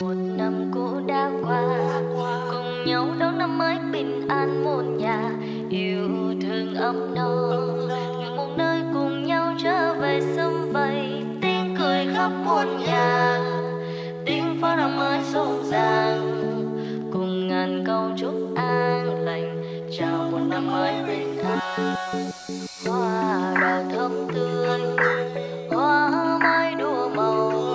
Một năm cũ đã qua, cùng nhau đón năm mới bình an muôn nhà, yêu thương ấm no. Người một nơi cùng nhau trở về sum vầy, tiếng cười khắp muôn nhà, tiếng pháo năm mới rộn ràng, cùng ngàn câu chúc an lành, chào một năm mới bình an. Hoa đào thơm tươi, hoa mai đua màu,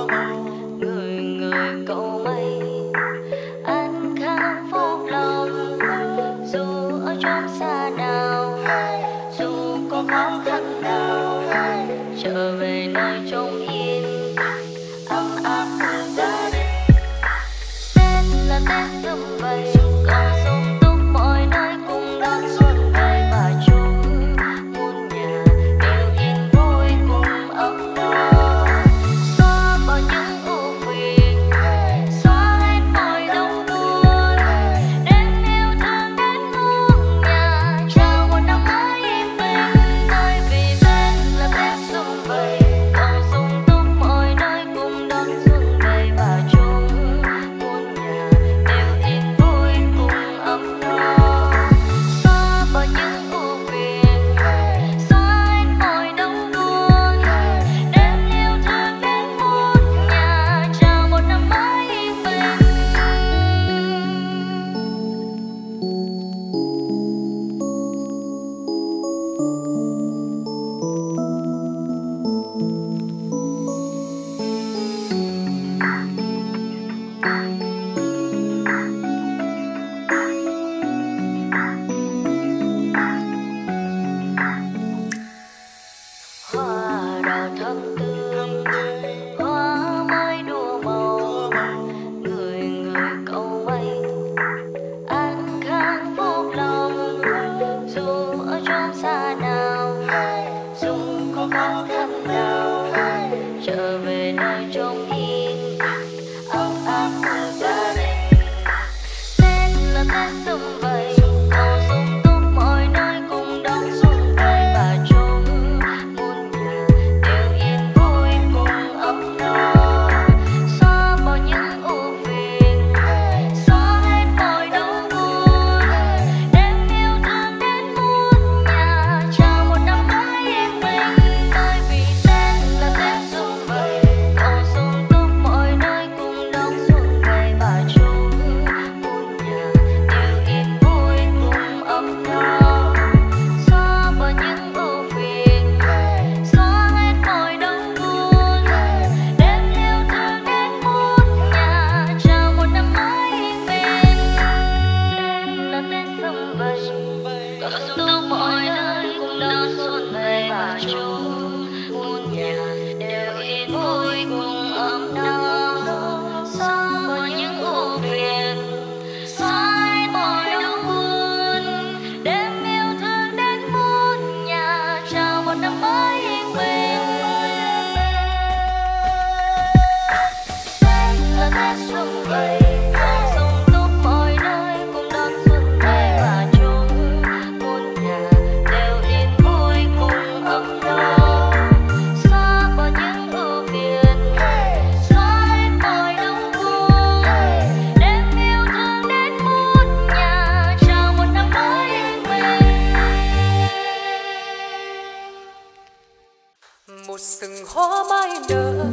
người người cầu mây an khang phúc lòng. Dù ở chốn xa nào, dù có khó khăn nào, trở về nơi trông yên ấm áp của gia đình. Tết là Tết sum vầy, còn sung túc mọi nơi cùng đón xuân về và chúc muôn nhà đều yên vui cùng ấm no. Xóa bỏ những ưu phiền, xóa hết mọi đau buồn, đem yêu thương đến muôn nhà, chào một năm mới yên bình. Bởi vì Tết là Tết sum vầy, còn sung túc mọi nơi cùng đón xuân về và chúc muôn nhà đều yên vui cùng ấm no. Xóa bỏ những ưu phiền, xóa hết mọi đau buồn, đem yêu thương đến muôn nhà, chào một năm mới yên bình. Hoa đào thắm tươi, hoa mai đua màu, người người cầu mây an khang phúc lòng. Dù ở chốn xa nào, dù có khó khăn nào, trở về nơi trông yên ấm áp của gia đình. Tết là Tết sum vầy, còn sung túc mọi nơi cùng đón xuân về và chúc muôn nhà đều yên vui cùng ấm no. Xóa bỏ những ưu phiền, xóa hết mọi đau buồn, đem yêu thương đến muôn nhà, chào một năm mới yên bình. Bởi vì Tết là Tết sum vầy, còn sung túc mọi nơi cùng đón xuân về và chúc muôn nhà đều yên vui cùng ấm no. Xóa bỏ những ưu phiền, xóa hết mọi đau buồn, đem yêu thương đến muôn nhà, chào một năm mới yên bình. Tết là Tết sum vầy, còn sung túc mọi nơi cùng đón xuân về và chúc muôn nhà đều yên vui cùng ấm no. Xóa bỏ những ưu phiền, xóa hết mọi đau buồn, đem yêu thương đến muôn nhà, chào một năm mới yên bình. Tết là Tết sum vầy, còn sung túc mọi nơi cùng đón xuân về và chúc muôn nhà đều yên vui cùng ấm no. Xóa bỏ những ưu phiền, xóa hết mọi đau buồn, đem yêu thương đến muôn nhà, chào một năm mới yên bình. Một rừng hoa mai nở,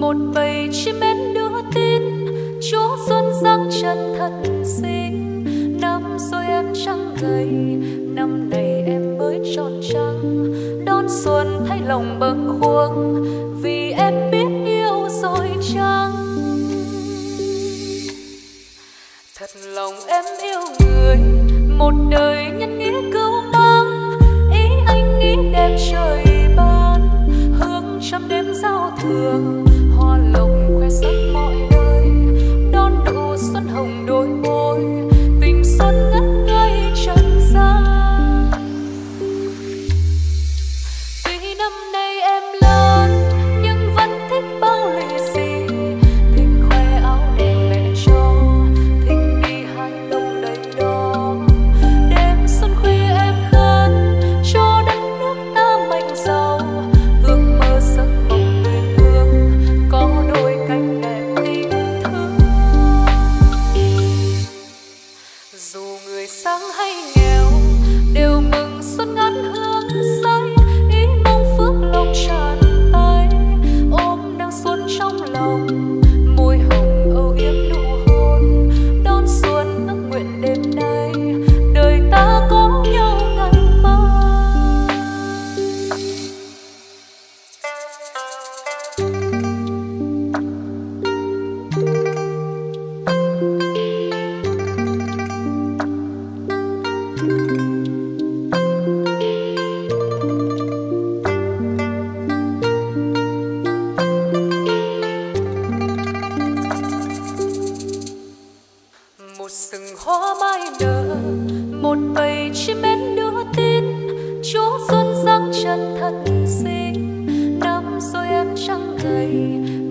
một bầy chim én đưa tin chúa xuân giáng trần thật xinh. Năm rồi em trăng gầy, năm nay em mới tròn trăng, đón xuân thay lòng bâng khuâng, vì em biết yêu rồi chăng. Thật lòng em yêu người, một đời nhân nghĩa cưu mang, ý anh nghĩ đẹp trời ban, hương trong đêm giao thừa. Tuy năm nay em lớn nhưng vẫn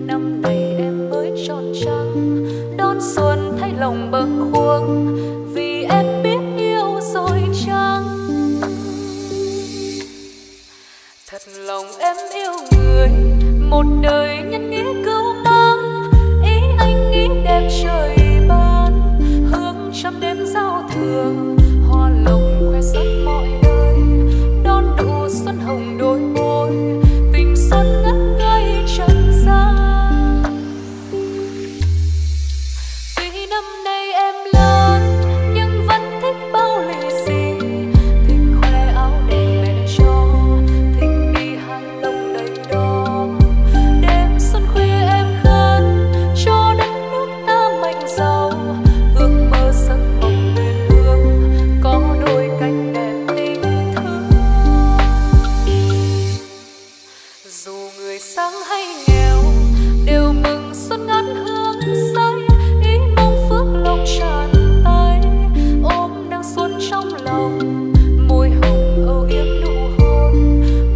năm này em mới tròn trăng, đón xuân thấy lòng bâng khuâng, vì em biết yêu rồi chăng. Thật lòng em yêu người, một đời nhân nghĩa cứu mang, ý anh nghĩ đẹp trời ban, hương trăm đêm giao thừa, hoa lòng khoe sắc mọi nơi, đón đủ xuân hồng đôi môi, tình xuân ngất ngây trần gian. Tuy năm nay em lớn nhưng vẫn thích bao lì xì, thích khoe áo đẹp mẹ cho, thích đi hàng lông đầy đo. Đêm xuân khuya em khấn cho đất nước ta mạnh giàu, ước mơ giấc mộng bên hương có đôi cánh đẹp tình thương. Dù người sáng hay nghèo đều mừng xuân ngát hương say, ý mong phước lộc tràn tay, ôm nắng xuân trong lòng, môi hồng âu yếm nụ hôn,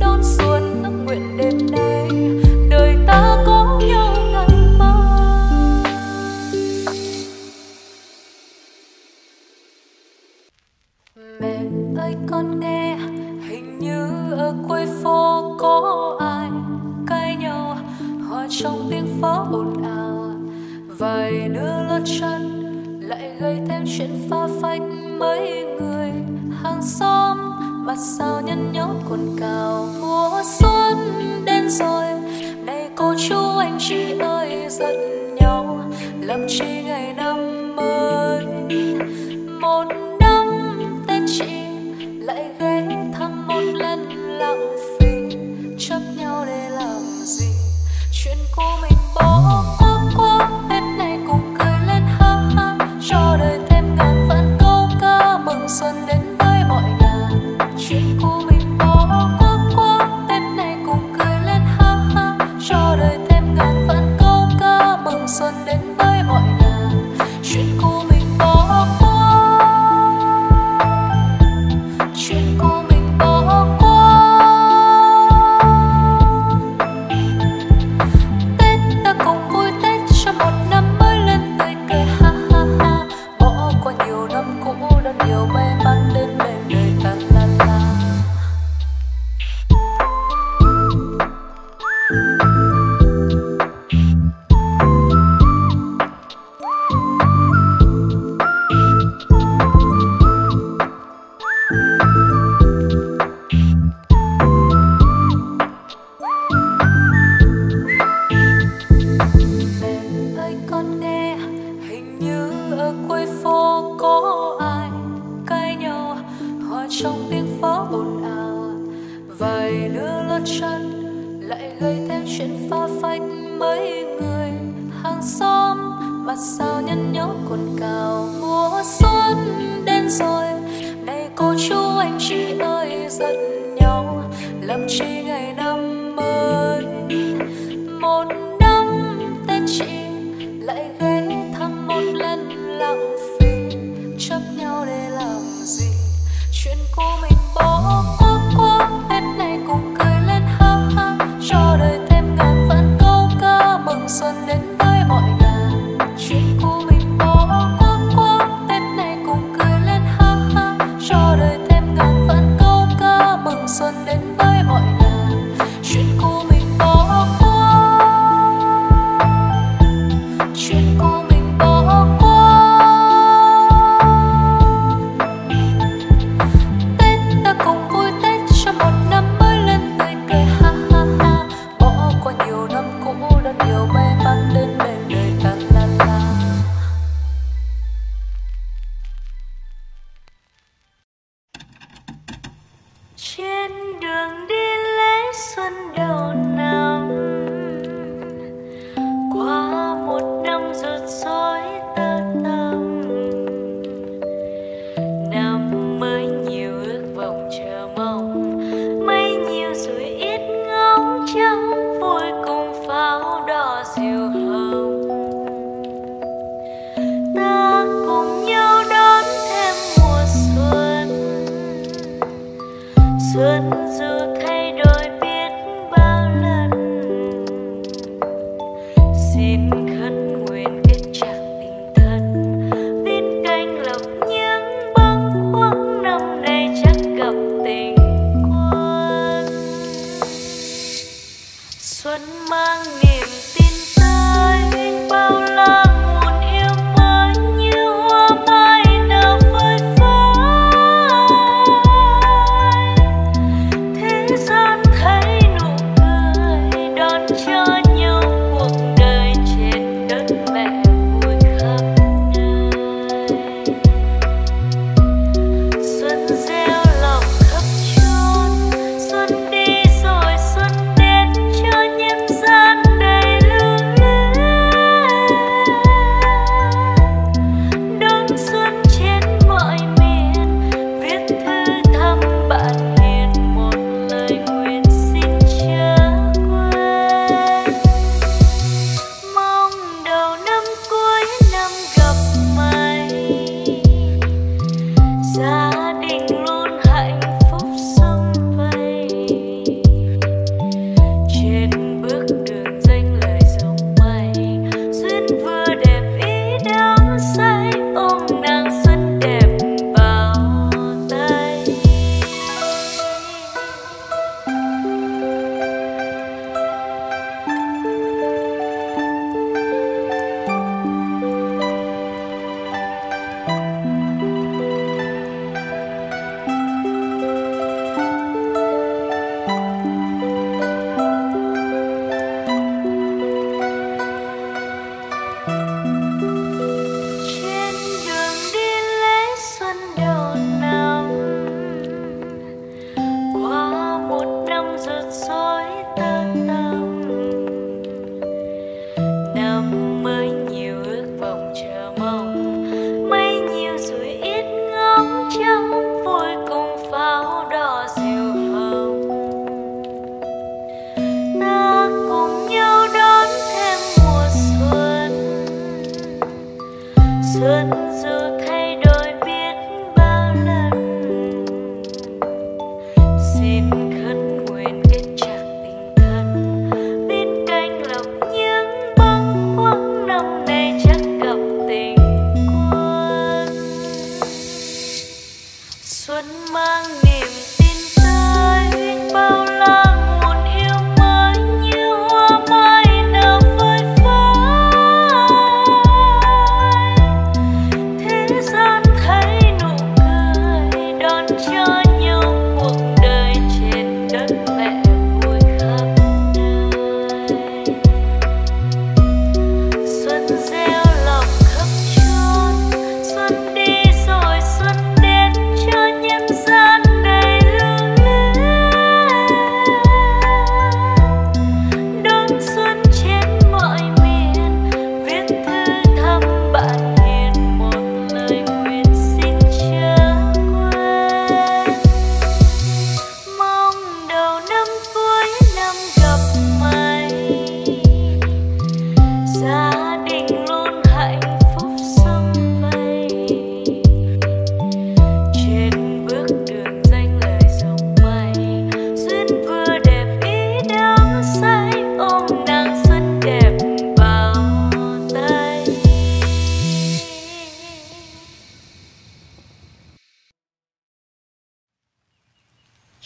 đón xuân ước nguyện đêm nay đời ta có nhau ngày mai. Mẹ ơi con nghe, hình như ở quê phố có ai cãi nhau, hòa trong tiếng pháo ồn ào, vài đứa lót chân lại gây thêm chuyện pha phách, mấy người hàng xóm mặt sao nhăn nhó cồn cào. Mùa xuân đến rồi này cô chú anh chị ơi, giận nhau làm chi ngày năm mới. Một năm Tết chị lại ghé thăm một lần lãng phí, chấp nhau để làm gì chuyện cô mình bỏ qua. Tết này cùng cười lên ha ha, cho đời thêm ngàn vạn câu ca mừng xuân đến với mọi nhà. Chuyện cô mình bỏ qua, Tết này cùng cười lên ha ha, cho đời thêm ngàn vạn câu ca mừng xuân đến với mọi nhà. Chuyện cô mình bỏ qua, chuyện cô mình bỏ qua. Xuân dù thay đổi biết bao lần,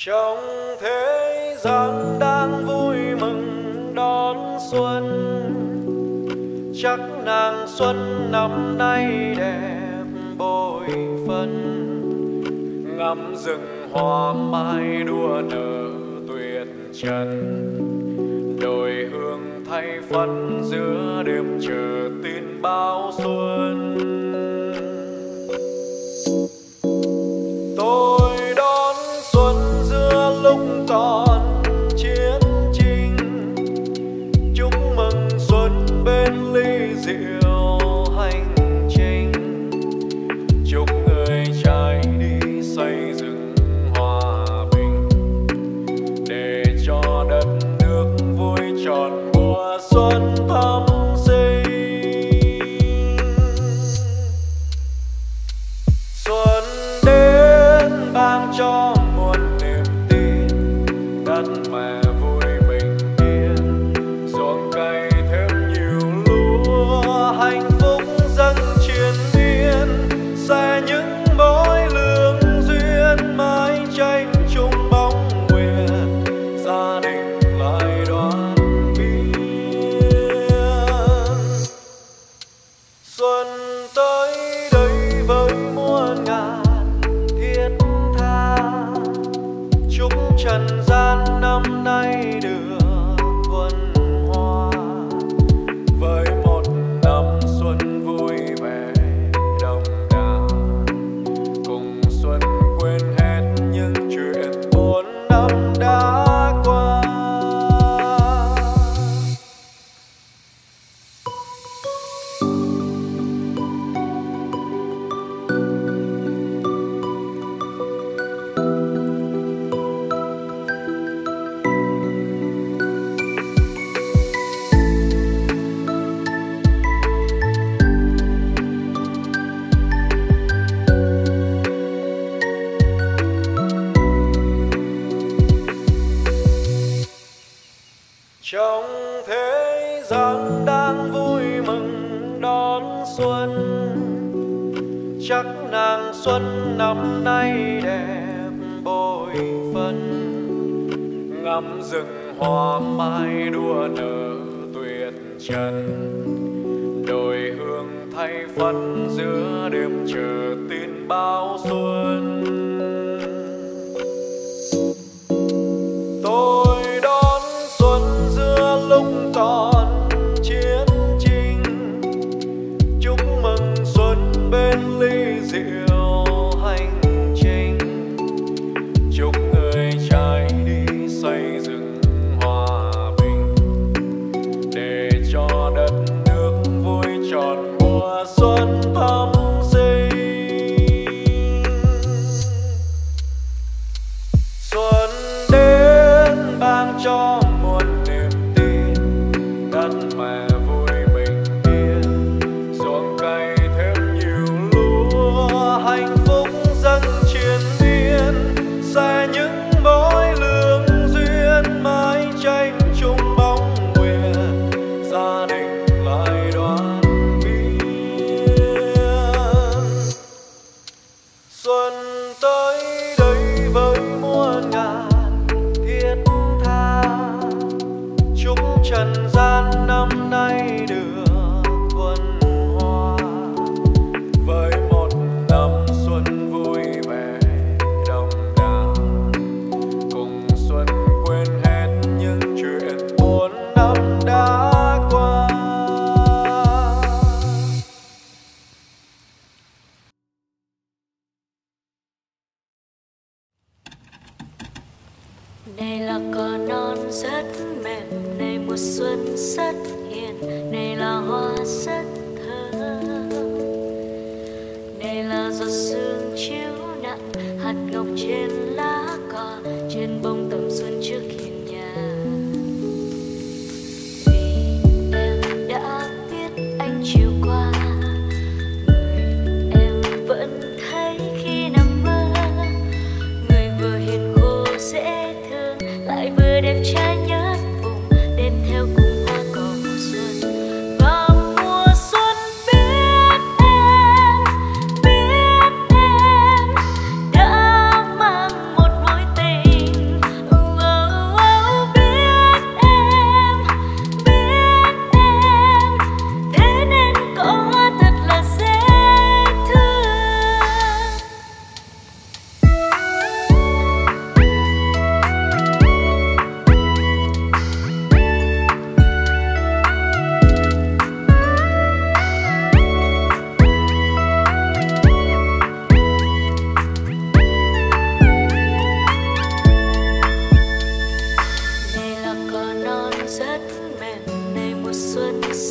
Trong thế gian đang vui mừng đón xuân, chắc nàng xuân năm nay đẹp bội phân. Ngắm rừng hoa mai đua nở tuyệt trần, đồi hương thay phân giữa đêm chờ tin báo xuân. Tôi đón xuân giữa lúc còn chiến tranh, chúc mừng xuân bên ly rượu hành trình, chúc người trai đi xây dựng hòa bình để cho đất nước vui tròn mùa xuân thắm. Cho muôn niềm tin đất mẹ vui bình yên, ruộng cây thêm nhiều lúa, hạnh phúc dâng triền miên, sẽ những mối lương duyên mãi tranh chung bóng nguyện, gia đình lại đoàn viên. Xuân tới đây với muôn ngàn chúc trần gian năm nay được thuần hoa, với một năm xuân vui vẻ đồng đảo, cùng xuân quên hết những chuyện 4 năm đã qua. Trong thế gian đang vui mừng đón xuân, chắc nàng xuân năm nay đẹp bội phân. Ngắm rừng hoa mai đua nở tuyệt trần, đồi hương thay phân giữa đêm chờ tin báo xuân. Còn chiến tranh, chúc mừng xuân bên ly rượu hành trình, chúc người trai đi xây dựng hòa bình để cho đất nước vui tròn mùa xuân thắm sinh. Xuân đến ban cho mẹ vui bình yên, ruộng cây thêm nhiều lúa, hạnh phúc dâng triền miên, sẽ những mối lương duyên mãi tranh chung bóng nguyện, gia đình lại đoàn viên. Xuân tới đây với muôn ngàn thiết tha, chúc trần gian năm nay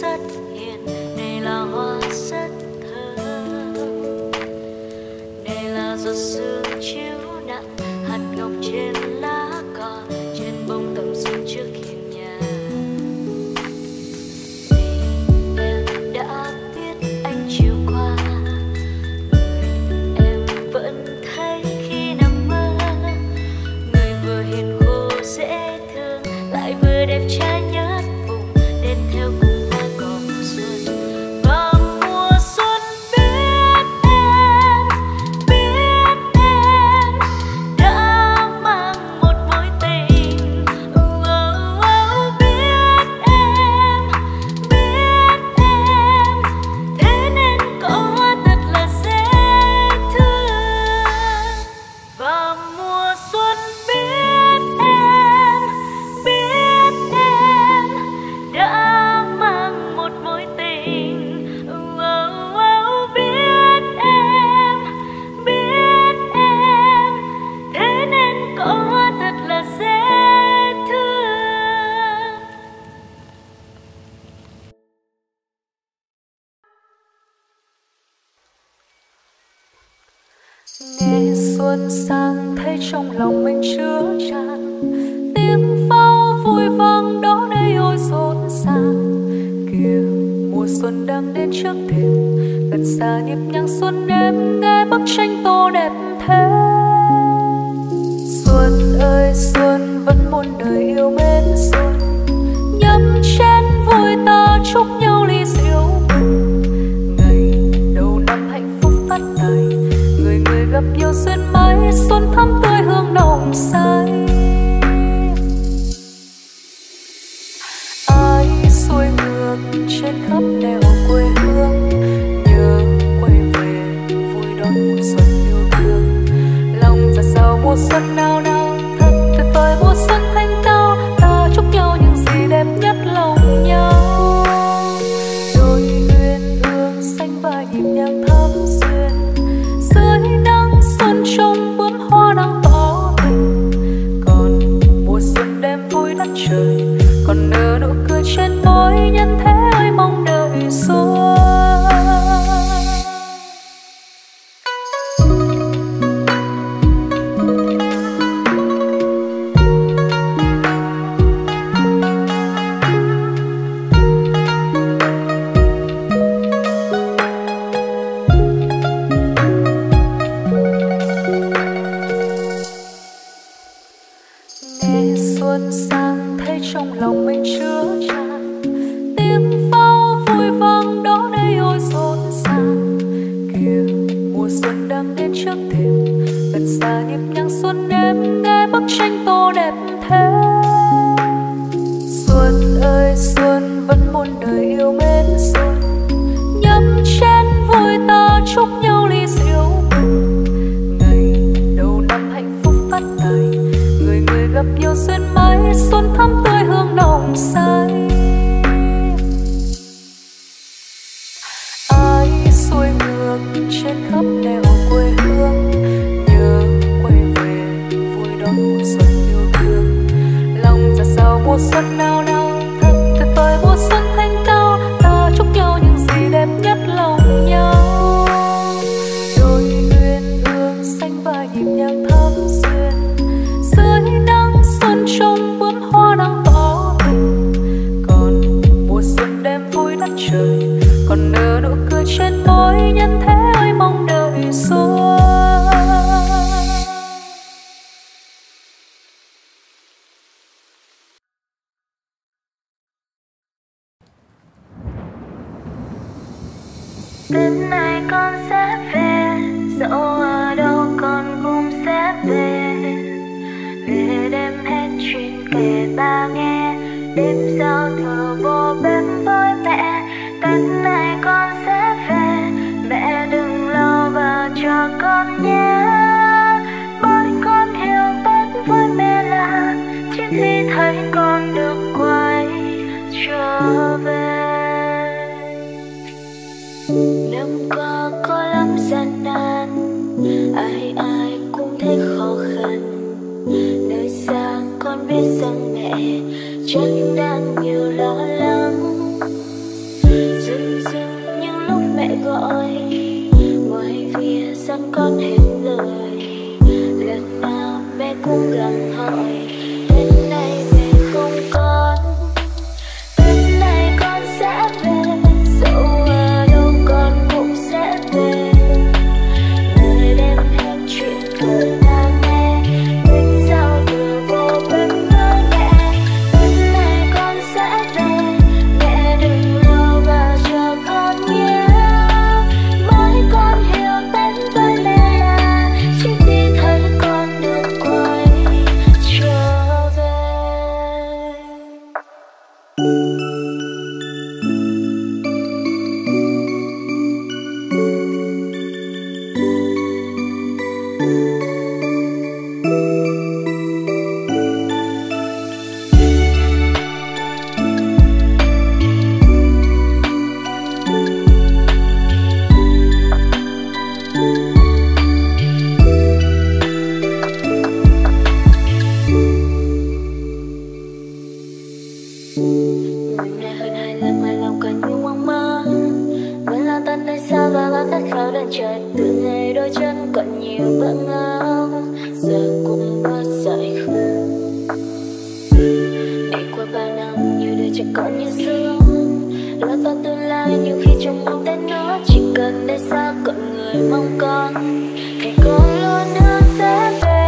rất hiền, đây là hoa rất thơm, đây là giọt sương chiếu nặng hạt ngọc trên lá cỏ, trên bông tầm xuân trước hiên nhà. Tình em đã biết anh chiều qua, người em vẫn thấy khi nằm mơ, người vừa hiền khô dễ thương lại vừa đẹp trai nhất vùng đến theo cùng. Ngày xuân sang thấy trong lòng mình chứa tràn, tiếng pháo vui vang đó đây ôi rộn ràng. Kìa mùa xuân đang đến trước thềm, gần xa nhịp nhàng xuân em nghe bức tranh tô đẹp thế. Xuân ơi xuân vẫn muôn đời yêu mến xuân, nhâm chén vui ta chúc nhau ly rượu. Gặp nhiều duyên mãi, xuân thắm tươi hương nồng say. Ai xuôi ngược trên khắp nẻo quê hương, nhớ quay về vui đón mùa xuân yêu thương. Lòng ra sao mùa xuân nào nào thật tuyệt vời, mùa xuân thanh cao, ta chúc nhau những gì đẹp nhất lòng nhau. Đôi uyên ương xanh và nhịp nhàng thắm duyên, dưới nắng xuân trong bướm hoa đang tỏ tình. Còn mùa xuân đêm vui đất trời, còn nở nụ cười trên môi, nhân thế ơi mong đợi xuân. Xuân sang thấy trong lòng mình chứa tràn, tiếng pháo vui vang đó đây ôi rộn ràng. Kìa mùa xuân đang đến trước thềm, gần xa nhịp nhàng xuân em nghe bức tranh tô đẹp thế. Xuân ơi xuân vẫn muôn đời yêu mến xuân, nhâm chén vui ta chúc nhau ly rượu. Ngày đầu năm hạnh phúc phát tài, người người gặp nhiều duyên mãi, xuân thắm tươi hương nồng say. Ai xuôi ngược trên khắp nẻo quê hương, nhớ quay về vui đón mùa xuân yêu thương. Lòng ra sao mùa xuân nào nào thật tuyệt vời, mùa xuân thanh cao, ta chúc nhau những gì đẹp nhất lòng nhau. Đôi uyên ương xanh và nhịp nhàng thắm duyên, dưới nắng xuân trong bướm hoa đang tỏ tình. Còn mùa xuân đêm vui đất trời, còn nở nụ cười trên môi, nhân thế ơi mong đợi xuân. Đêm nay con sẽ về, dẫu ở đâu con cũng sẽ về. Về đêm hết chuyện kể ba nghe, đêm giao thừa vô bếp với mẹ. Tết này con sẽ về, mẹ đừng lo vào cho con nhé. Bởi con hiểu Tết với mẹ là chỉ khi thấy con được quay trở về. Năm qua có lắm gian nan, ai ai cũng thấy khó khăn. Nơi xa con biết rằng mẹ chắc đang nhiều lo lắng. vẫn áo giờ cũng mơ dại khờ. Đi qua 3 năm nhiều đời chẳng còn như xưa, lo toan tương lai nhiều khi trong mong tên nó chỉ cần để xa còn người mong con thì con luôn nữa sẽ về.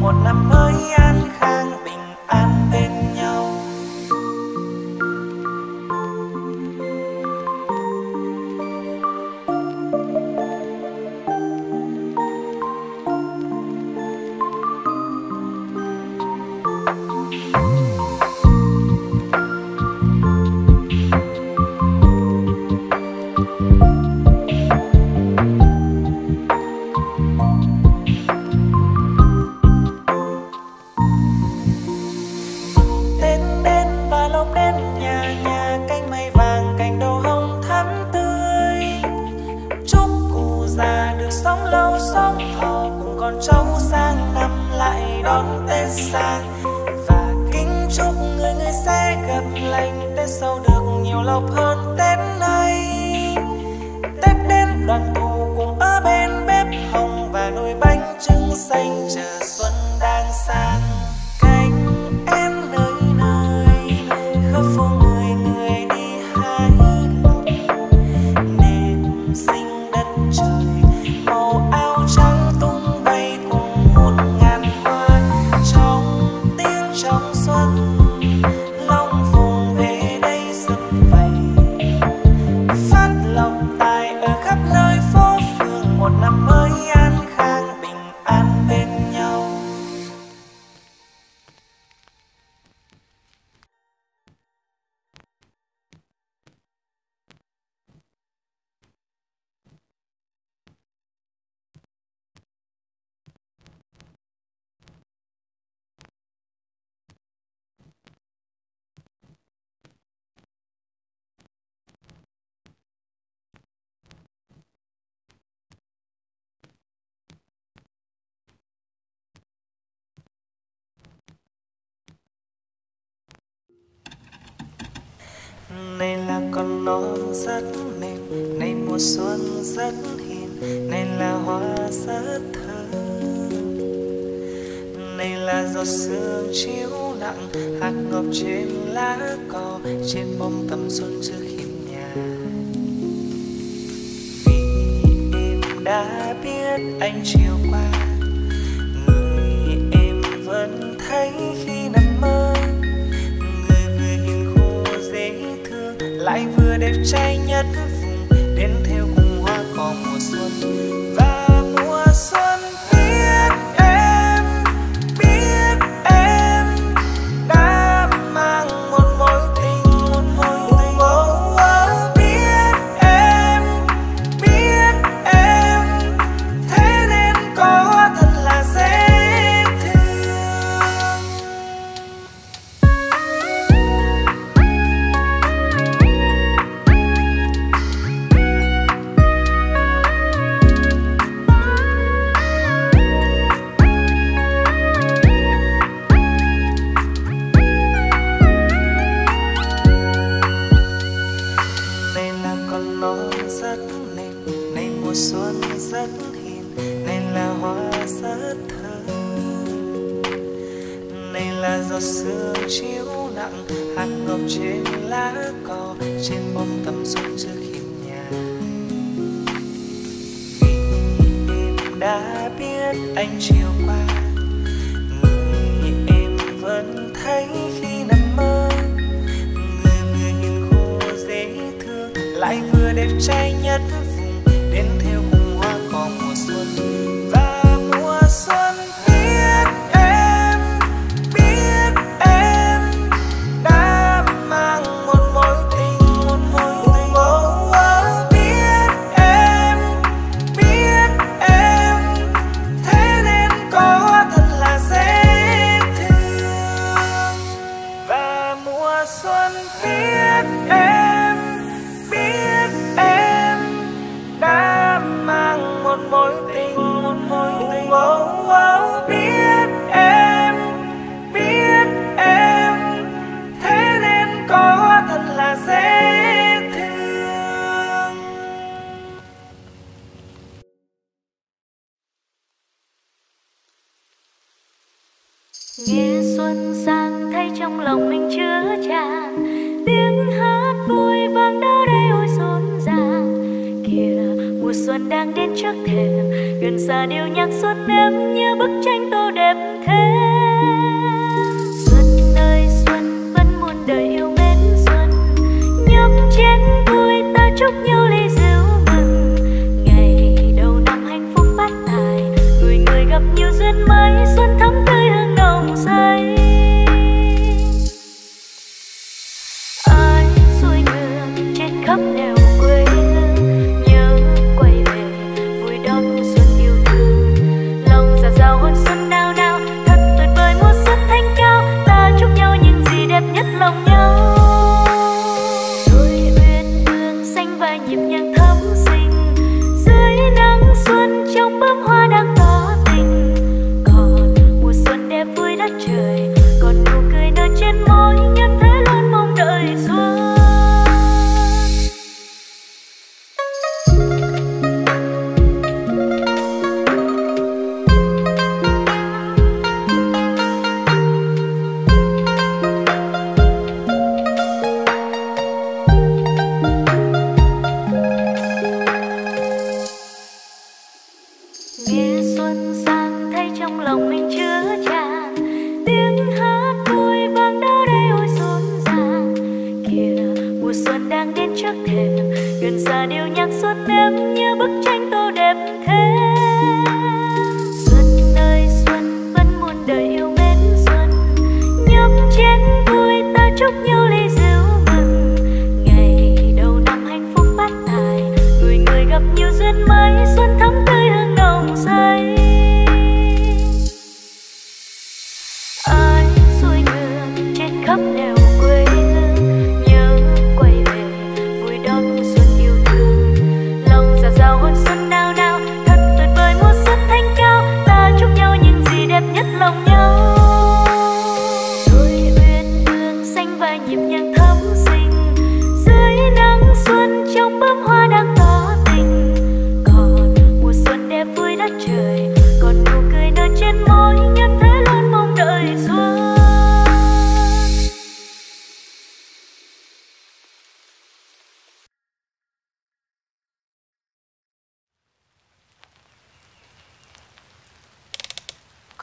Một năm mới an khang bình an bên nhau. Này là con non rất mềm, này mùa xuân rất hiền, này là hoa rất thơm. Này là giọt sương chiếu nặng, hạt ngọc trên lá cỏ, trên bông tầm xuân trước hiên nhà. Vì em đã biết anh chiều qua, người em vẫn thấy khi nằm mơ. Người vừa hiền khô dễ thương, lại vừa đẹp trai nhất vùng, đến theo cùng hoa cỏ mùa xuân. Và mùa xuân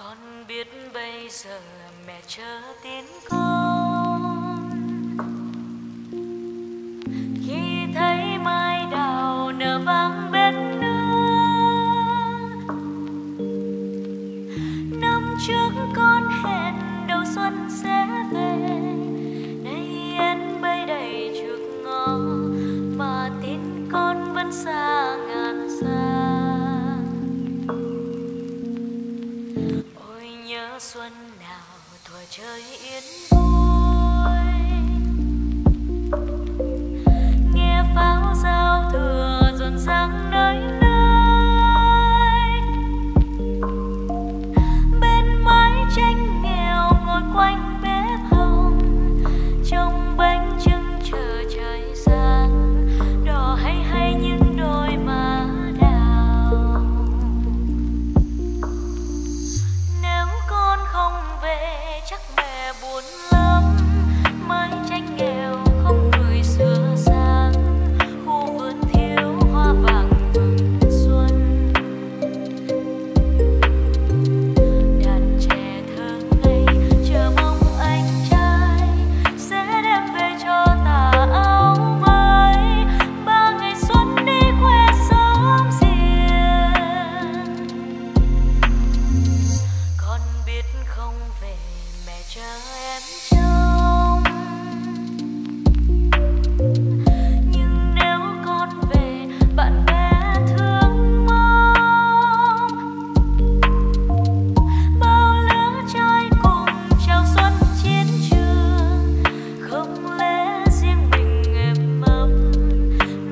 Con biết bây giờ mẹ chờ tin con, khi thấy mai đào nở vàng bên nước. Năm trước con hẹn đầu xuân sẽ về, nay em bay đầy trước ngõ mà tin con vẫn xa ngàn xa. Xuân nào thuở chơi yên vui, nghe pháo giao thừa rộn ràng nơi nơi. Bên mái tranh nghèo ngồi quanh bếp hồng, trông bánh trưng chờ trời sáng, đỏ hay hay những đôi má đào. Nếu con không về chắc mẹ buồn lắm, mai tranh nghèo không cười sửa sang, khu vườn thiếu hoa vàng mừng xuân. Đàn trẻ thơ ngây chờ mong anh trai sẽ đem về cho tà áo mới, ba ngày xuân đi khoe xóm riêng. Con biết không về mẹ chờ em trông, nhưng nếu con về bạn bè thương mong. Bao lứa trai cùng chào xuân chiến trường, không lẽ riêng mình êm ấm. Mẹ ơi con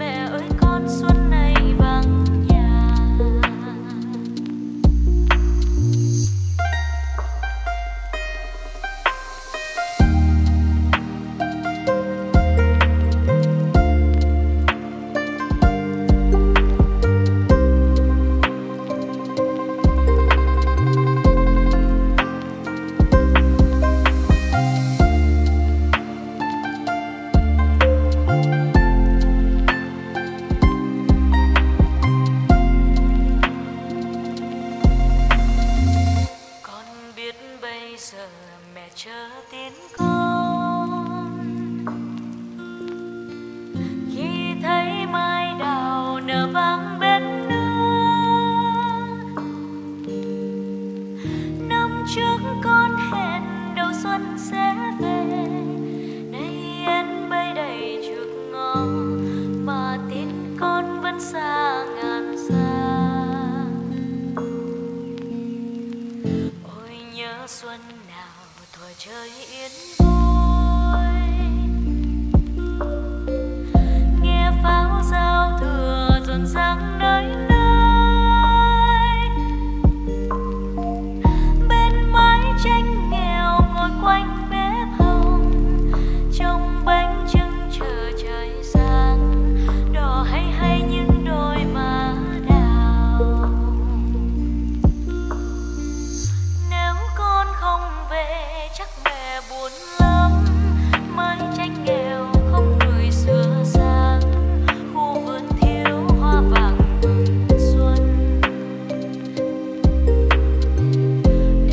xuân này vắng nhà. Con biết bây giờ mẹ chờ tin con, khi thấy mai đào nở vàng bên nước. Năm trước con hẹn đầu xuân sẽ về, nay em bay đầy trước ngõ mà tin con vẫn xa ngàn xa. Ôi nhớ xuân nào thuở chơi yên vui, nghe pháo giao thừa rộn ràng nơi nơi. Bên mái tranh nghèo ngồi quanh bếp hồng, trông bánh trưng chờ trời sáng, đỏ hay hay những đôi má đào. Nếu con không về chắc mẹ buồn lắm, mai tranh nghèo không cười sửa sang, khu vườn thiếu hoa vàng mừng xuân.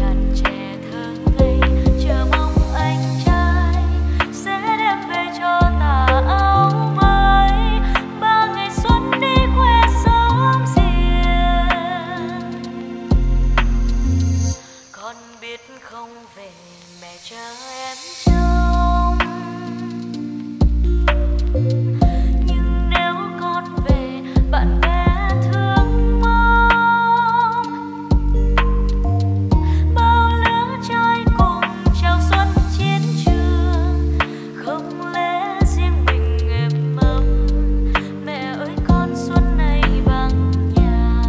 Đàn trẻ thơ ngây chờ mong anh trai sẽ đem về cho tà áo mới, ba ngày xuân đi khoe xóm riêng. Con biết không về mẹ chờ em trông, nhưng nếu con về bạn bè thương mong. Bao lứa trai cùng chào xuân chiến trường, không lẽ riêng mình êm ấm. Mẹ ơi con xuân này vắng nhà.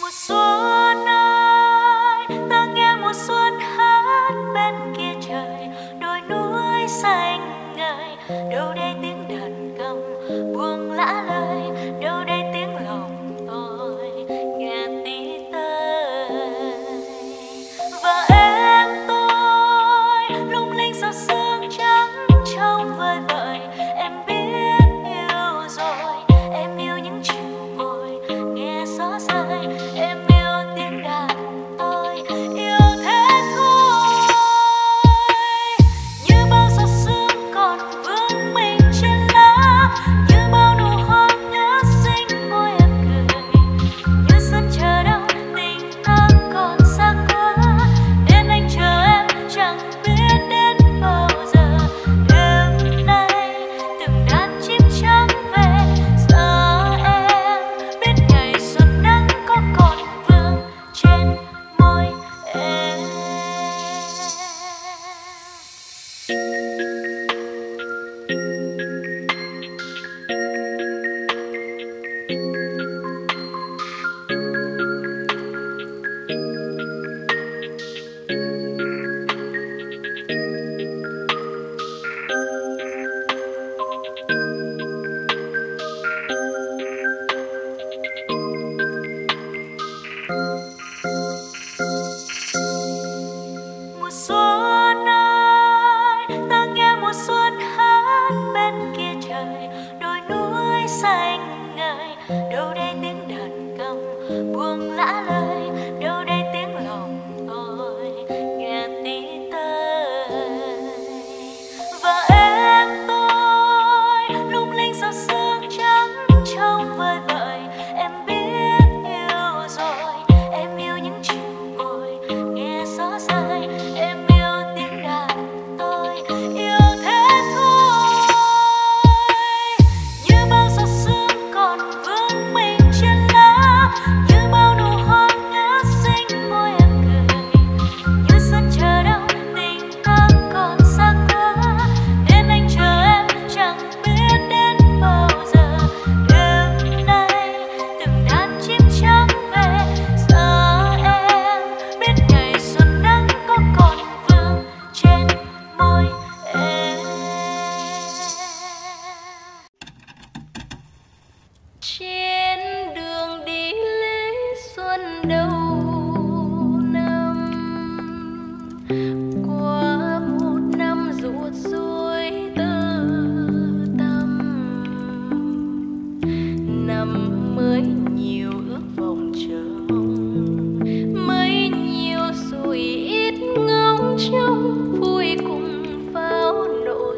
Mùa xuân ơi, ta nghe mùa xuân hát bên kia trời, đồi núi xanh ngời. Đâu đây tiếng đàn cầm buông lã lời, đâu đây tiếng lòng tôi nghe tí tơi. Và em tôi Trong vui cùng pháo nổ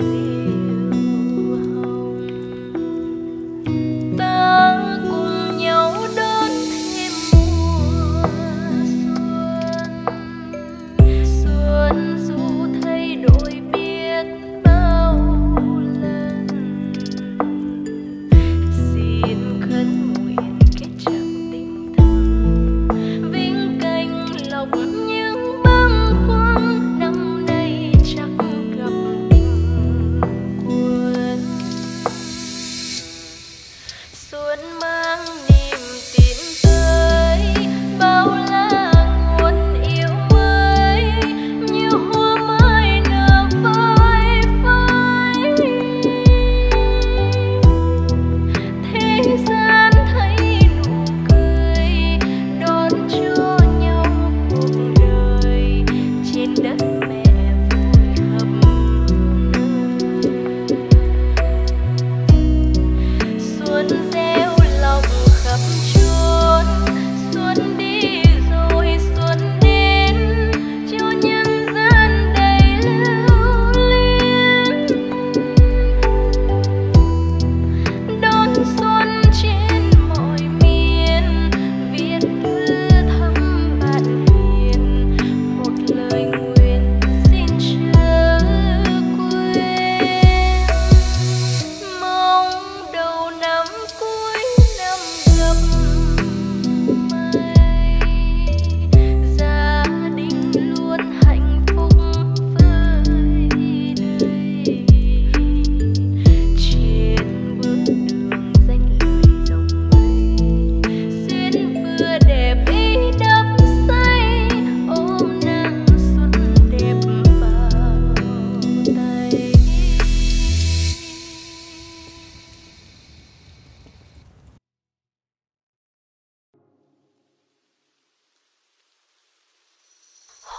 diều hồng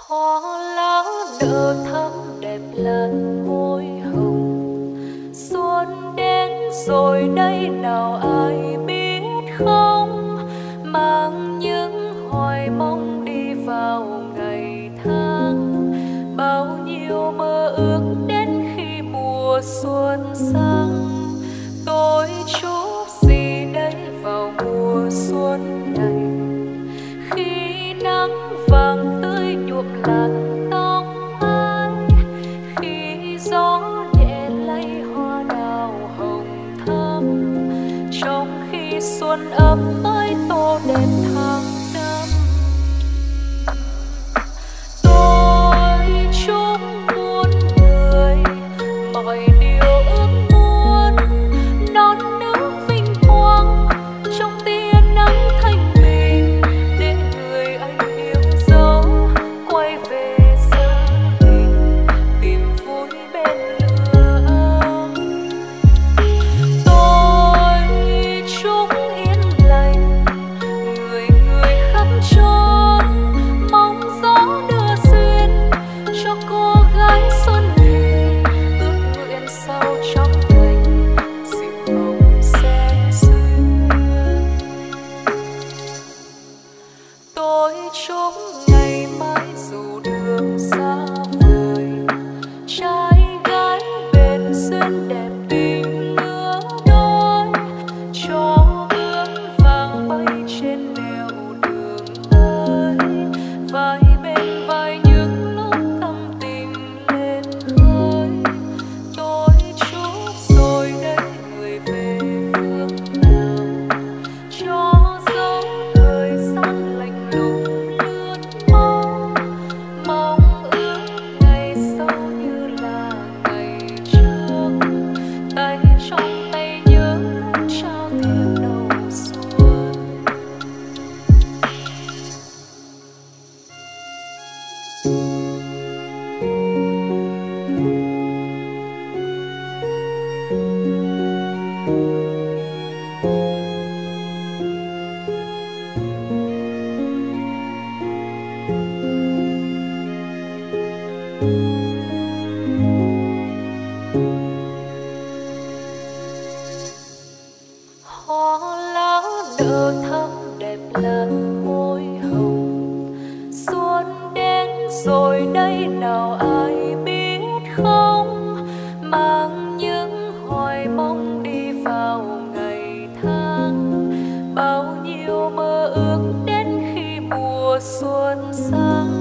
Hoa lá nở thắm đẹp lan môi hồng, xuân đến rồi đây nào ai biết không, mang những hoài mong đi vào ngày tháng, bao nhiêu mơ ước đến khi mùa xuân sang. Tôi chúc gì đây vào mùa xuân này, khi nắng vàng tươi nhuộm làn tóc ai, khi gió nhẹ lay hoa đào hồng thắm, trong khi xuân ấm mới tô đẹp tháng năm. Tôi chúc muôn người mọi điều ước muốn, non nước vinh quang trong tia nắng thanh bình, để người anh yêu dấu quay về gia đình tìm vui bên lửa ấm. Tôi chúc yên lành người người khắp chốn, mong gió đưa duyên cho cô gái xuân thì ước nguyện sâu trong thành dịu hồng sen duyên. Tôi chúc ngày mai dù đường xa vời, trai gái bền duyên đẹp tình lứa đôi, cho bướm vàng bay trên nẻo đường tới, vai bên vai những lúc tâm tình lên khơi. Tôi chúc rồi đây người về phương Nam, cho dấu thời gian lạnh lùng lướt mau, mong ước ngày sau như là ngày trước, tay trong tay nhớ trao thương đầu xuân. Hoa lá nở thắm đẹp lan môi hồng, xuân đến rồi đây nào ai biết không, mang những hoài mong đi vào ngày tháng, bao nhiêu mơ ước đến khi mùa xuân sang.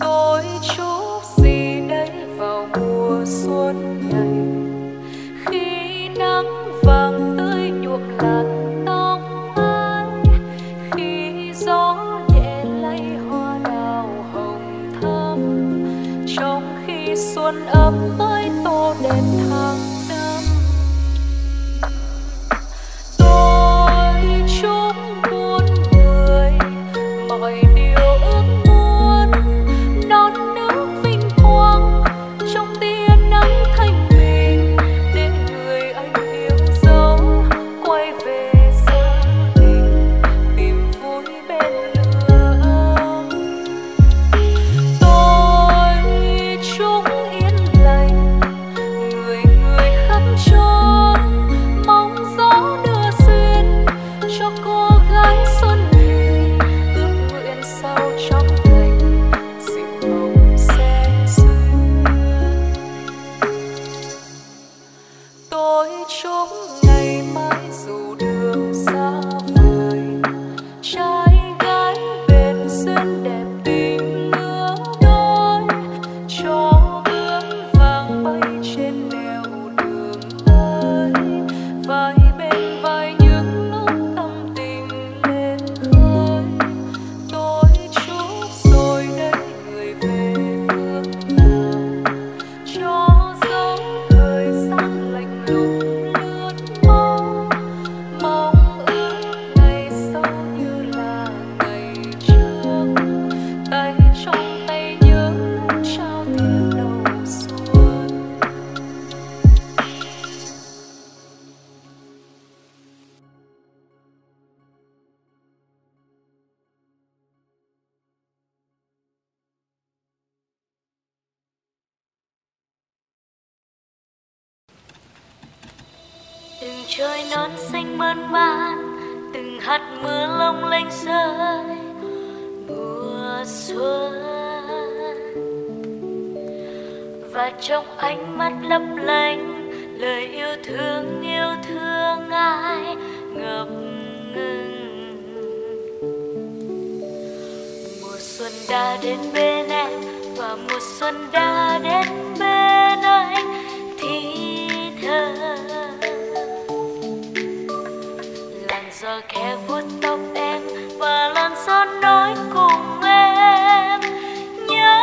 Tôi chúc gì đây vào mùa xuân này, khi nắng vàng tươi nhuộm làn tóc ai, khi gió nhẹ lay hoa đào hồng thắm, trong khi xuân ấm mới tô đẹp tháng năm. Tôi chúc muôn người mọi điều ước muốn, non nước vinh quang trong tia nắng thanh bình, để người anh yêu dấu quay về gia đình tìm vui bên lửa ấm. Tôi chúc yên lành người người khắp chốn, mong gió đưa duyên cho cô gái xuân thì ước nguyện sâu trong thành dịu hồng sen duyên. Tôi chúc ngày mai dù đường xa vời, trai gái bền duyên đẹp tình lứa đôi, cho bướm vàng bay trên nẻo đường tới, vai bên vai những lúc tâm tình lên khơi. Tôi chúc rồi đây người về phương Nam, cho dấu thời gian lạnh lùng lướt mau, mong ước Từng trôi non xanh mơn man, từng hạt mưa long lanh rơi mùa xuân. Và trong ánh mắt lấp lánh lời yêu thương ai ngập ngừng. Mùa xuân đã đến bên em và mùa xuân đã đến bên anh. Thì thơ làn gió khẽ vuốt tóc em và làn gió nói cùng em nhớ.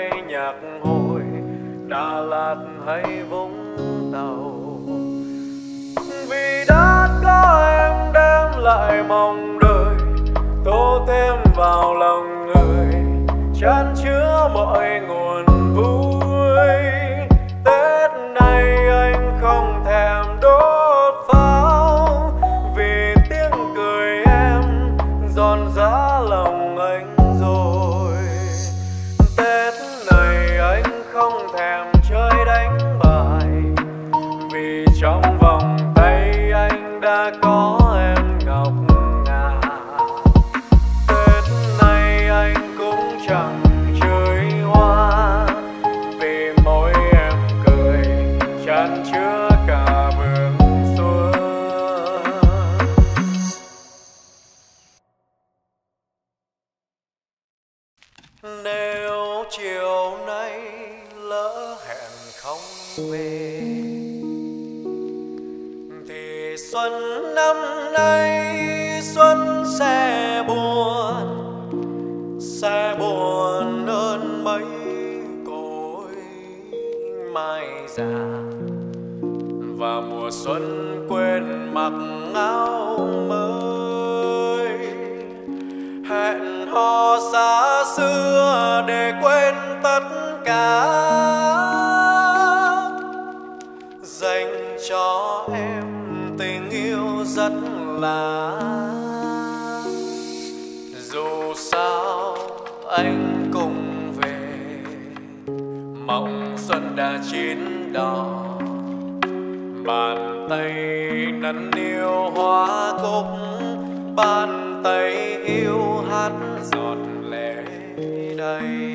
hay nhạc hội, Đà Lạt hay Vũng Tàu. Vì đã có em đem lại mong đợi, tô thêm vào lòng người, chan chứa mọi nguồn vui. Tết này anh không thèm đốt pháo, vì tiếng cười em giòn giã lòng anh rồi. Tết này anh không thèm chơi đánh bài, vì trong vòng tay anh đã có em ngọc ngà. Tết này anh cũng chẳng chơi hoa, vì mỗi em cười chan chứa cả vườn xuân. Nếu chiều nay lỡ hẹn không về, thì xuân năm nay xuân sẽ buồn hơn mấy cội mai già. Và mùa xuân quên mặc áo mới, hẹn hò xa xưa để quên tất cả, dành cho em tình yêu rất là. Dù sao anh cũng về, mộng xuân đã chín đỏ, bàn tay nắn yêu hoa cúc, bàn tay yêu hát giọt lệ đây.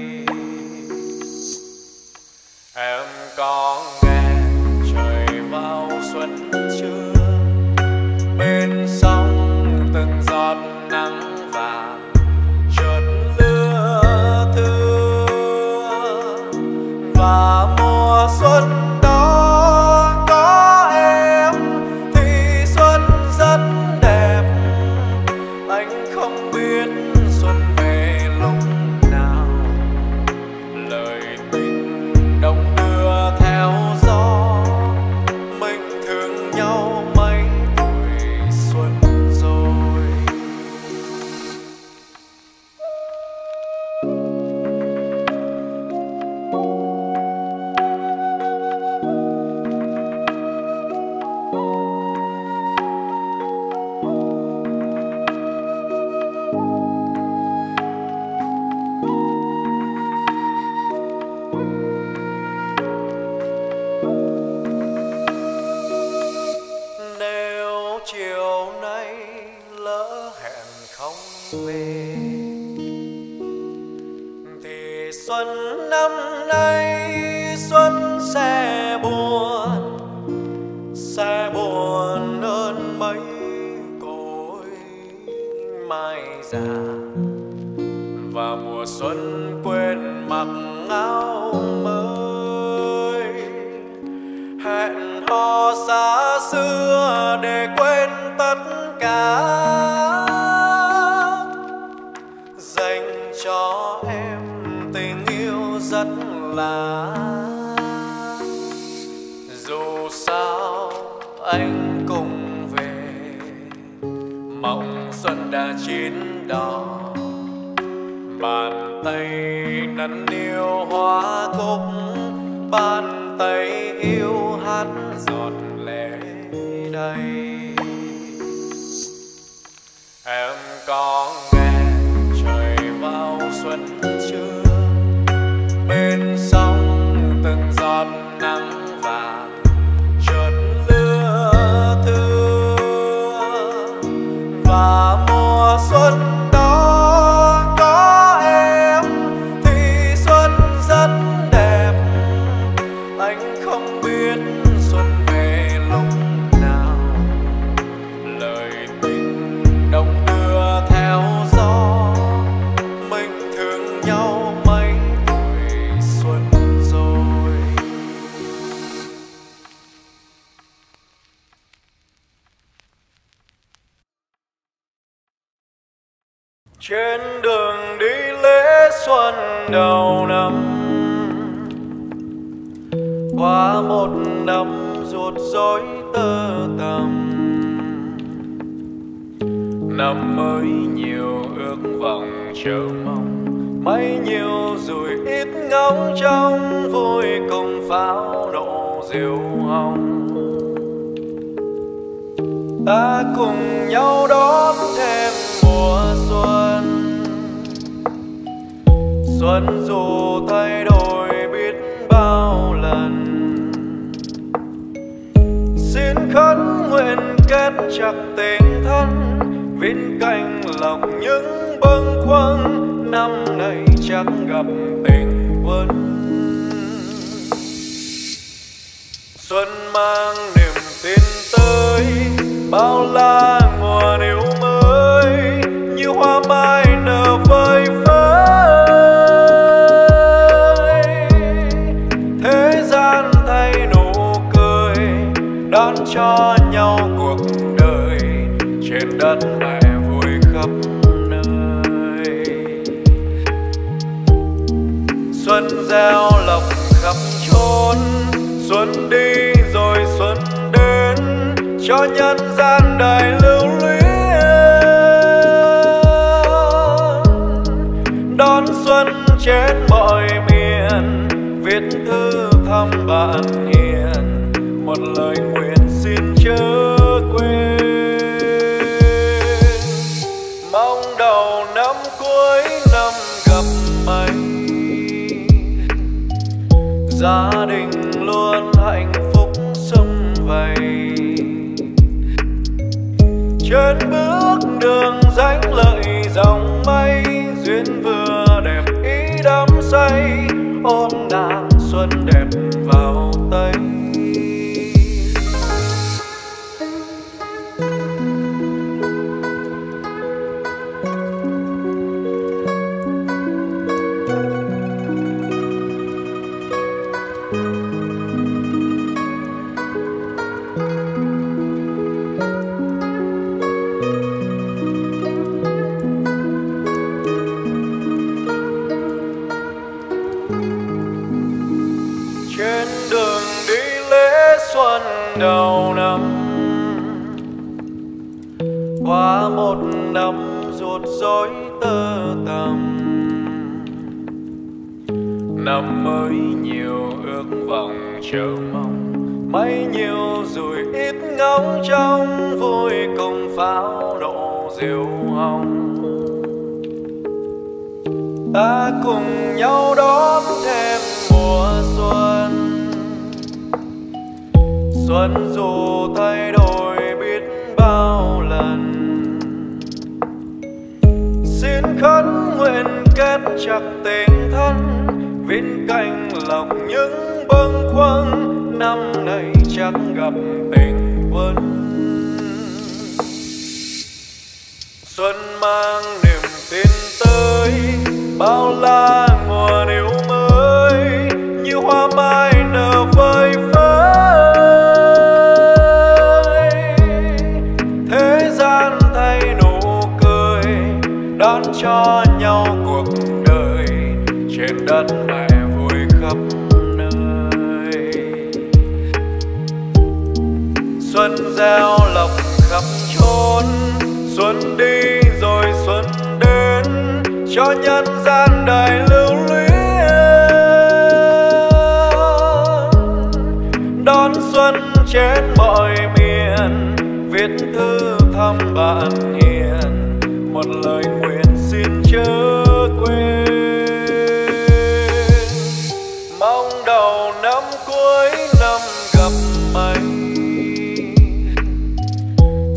Em có nghe trời vào xuân chưa? Bên sông từng giọt nắng vàng chợt lưa thưa, và mùa xuân về, thì xuân năm nay xuân sẽ buồn hơn mấy cội mai già. Và mùa xuân quên mặc áo mới, hẹn hò xa xưa để quên tất cả, dành cho em tình yêu rất là. Dù sao anh cũng về, mộng xuân đã chín đỏ, bàn tay nắn yêu hoa cúc, bàn tay yêu hát giọt lệ đây. Em có xuân chưa? Bên sông từng giọt nắng vàng chợt lưa thưa, và mùa xuân đó có em thì xuân rất đẹp. Anh không biết xuân về lúc nào, lời tình đông đưa theo gió. Trên đường đi lễ xuân đầu năm, Qua một năm ruột rối tơ tầm, năm mới nhiều ước vọng chờ mong, mấy nhiều rồi ít ngóng trong vui cùng pháo nổ diều hồng. Ta cùng nhau đón thêm mùa xuân, xuân dù thay đổi biết bao lần, xin khấn nguyện kết chặt tình thân, vĩnh canh lòng những bâng khuâng, năm nay chắc gặp tình quân. Xuân mang niềm tin tới bao la mùa điều mới, như hoa mai nở phơi phới, thế gian thay nụ cười đón cho nhau cuộc đời, trên đất này vui khắp nơi. Xuân gieo lộc khắp chốn, xuân đi rồi xuân đến, cho nhân gian đời lưu luyến. Đón xuân trên mọi miền, viết thư thăm bạn hiền, một lời nguyện xin chớ quên. Mong đầu năm cuối năm gặp may, gia đình luôn hạnh phúc sum vầy, trên bước đường ránh lợi dòng mây, duyên vừa đẹp ý đắm say, ôm nàng xuân đẹp vào tay. Đầu năm qua một năm ruột rối tơ tằm, năm mới nhiều ước vọng chờ mong, mấy nhiều rồi ít ngóng trong vui cùng pháo nổ diều hồng. Ta cùng nhau đón thêm mùa xuân, xuân dù thay đổi biết bao lần, xin khấn nguyện kết chặt tình thân, vĩnh canh lòng những bâng khuâng, năm nay chắc gặp tình quân. Xuân mang niềm tin tới bao la mùa điều mới, như hoa mai nở phơi phới, đón cho nhau cuộc đời, trên đất này vui khắp nơi. Xuân gieo lộc khắp chốn, xuân đi rồi xuân đến, cho nhân gian đời lưu luyến. Đón xuân trên mọi miền, viết thư thăm bạn hiền, một lời nguyện xin chớ quên. Mong đầu năm cuối năm gặp may,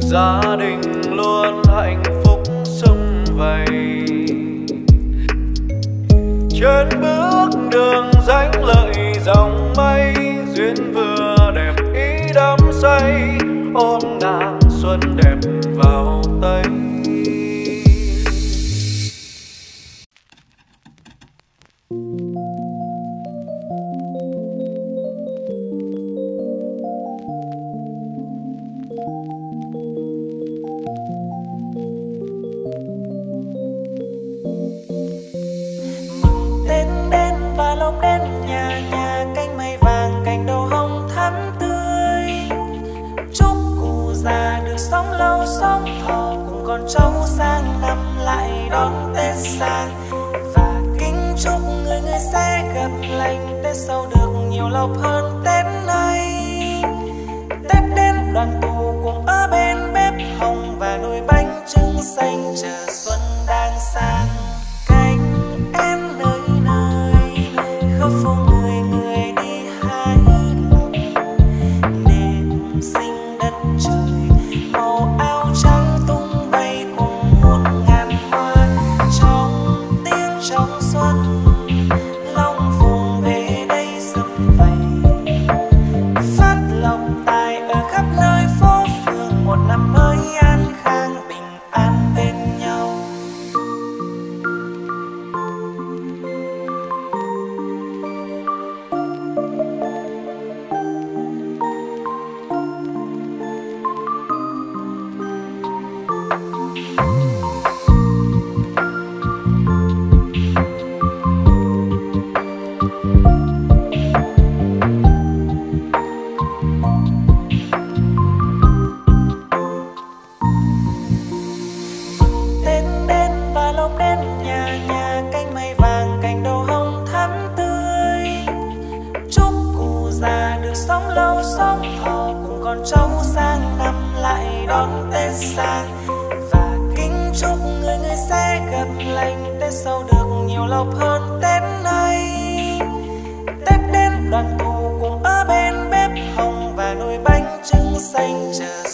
gia đình luôn hạnh phúc sum vầy, trên bước đường ránh lợi dòng mây, duyên vừa đẹp ý đắm say, ôm nàng xuân đẹp vào tay. Mừng Tết đến và lồng đen, nhà nhà cánh mây vàng cánh đồng. lanh lanh. Tết sau được nhiều lộc hơn Tết nay. Tết đến đoàn tụ cùng ở bên bếp hồng và nồi bánh trưng xanh, chờ xuân đang sang canh. Em nơi nơi khắp phố người người đi hai đường, đêm xinh đất trời màu áo trắng tung bay cùng một ngàn hoa trong tiếng trong xuân. Đoàn tụ cùng ở bên bếp hồng và nồi bánh trưng xanh chờ